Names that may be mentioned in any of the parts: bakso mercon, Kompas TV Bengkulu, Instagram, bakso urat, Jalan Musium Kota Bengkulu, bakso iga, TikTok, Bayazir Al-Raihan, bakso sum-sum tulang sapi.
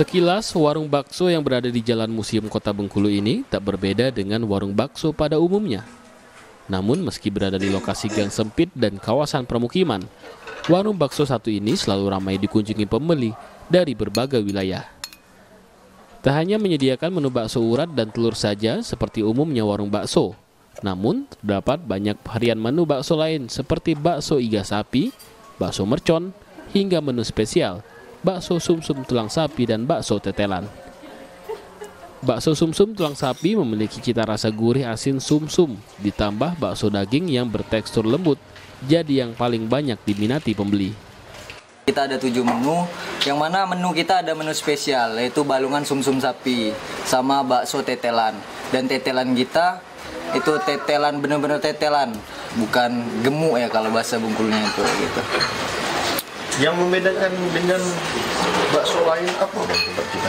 Sekilas, warung bakso yang berada di Jalan Musium Kota Bengkulu ini tak berbeda dengan warung bakso pada umumnya. Namun, meski berada di lokasi gang sempit dan kawasan permukiman, warung bakso satu ini selalu ramai dikunjungi pembeli dari berbagai wilayah. Tak hanya menyediakan menu bakso urat dan telur saja seperti umumnya warung bakso, namun terdapat banyak varian menu bakso lain seperti bakso iga sapi, bakso mercon, hingga menu spesial bakso sumsum tulang sapi dan bakso tetelan. Bakso sumsum tulang sapi memiliki cita rasa gurih asin sumsum, ditambah bakso daging yang bertekstur lembut, jadi yang paling banyak diminati pembeli. Kita ada 7 menu, yang mana menu kita ada menu spesial, yaitu balungan sumsum sapi, sama bakso tetelan. Dan tetelan kita, itu tetelan bener-bener tetelan, bukan gemuk ya kalau bahasa Bengkulunya itu gitu. Yang membedakan dengan bakso lain apa bang kita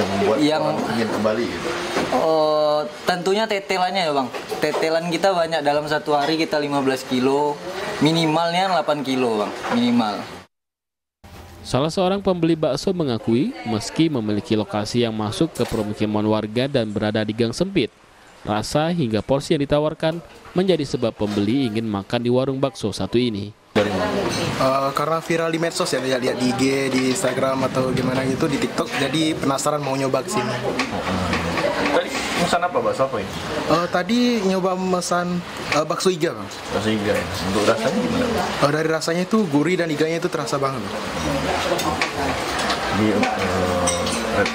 yang membuat orang ingin kembali gitu? Oh, tentunya tetelannya ya bang. Tetelan kita banyak, dalam satu hari kita 15 kilo, minimalnya 8 kilo bang, minimal. Salah seorang pembeli bakso mengakui meski memiliki lokasi yang masuk ke permukiman warga dan berada di gang sempit, rasa hingga porsi yang ditawarkan menjadi sebab pembeli ingin makan di warung bakso satu ini. Karena viral di medsos ya, lihat di IG, di Instagram atau gimana gitu, di TikTok, jadi penasaran mau nyoba kesini. Tadi pesan apa bakso apa ini? Tadi nyoba pesan bakso iga bang. Bakso iga ya. Untuk rasanya gimana? Dari rasanya itu gurih dan iganya itu terasa banget. Ini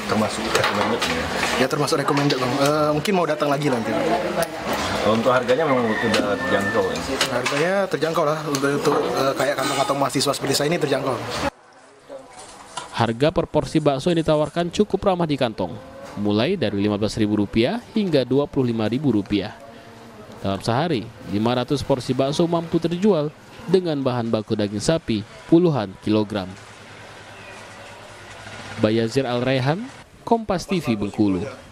termasuk recommended ya? Ya termasuk recommended bang. Mungkin mau datang lagi nanti. Untuk harganya memang sudah terjangkau ya? Harganya terjangkau lah, untuk kayak kantong-kantong mahasiswa seperti saya ini terjangkau. Harga per porsi bakso yang ditawarkan cukup ramah di kantong, mulai dari Rp15.000 hingga Rp25.000. Dalam sehari, 500 porsi bakso mampu terjual dengan bahan baku daging sapi puluhan kilogram. Bayazir Al-Raihan, Kompas TV Bengkulu.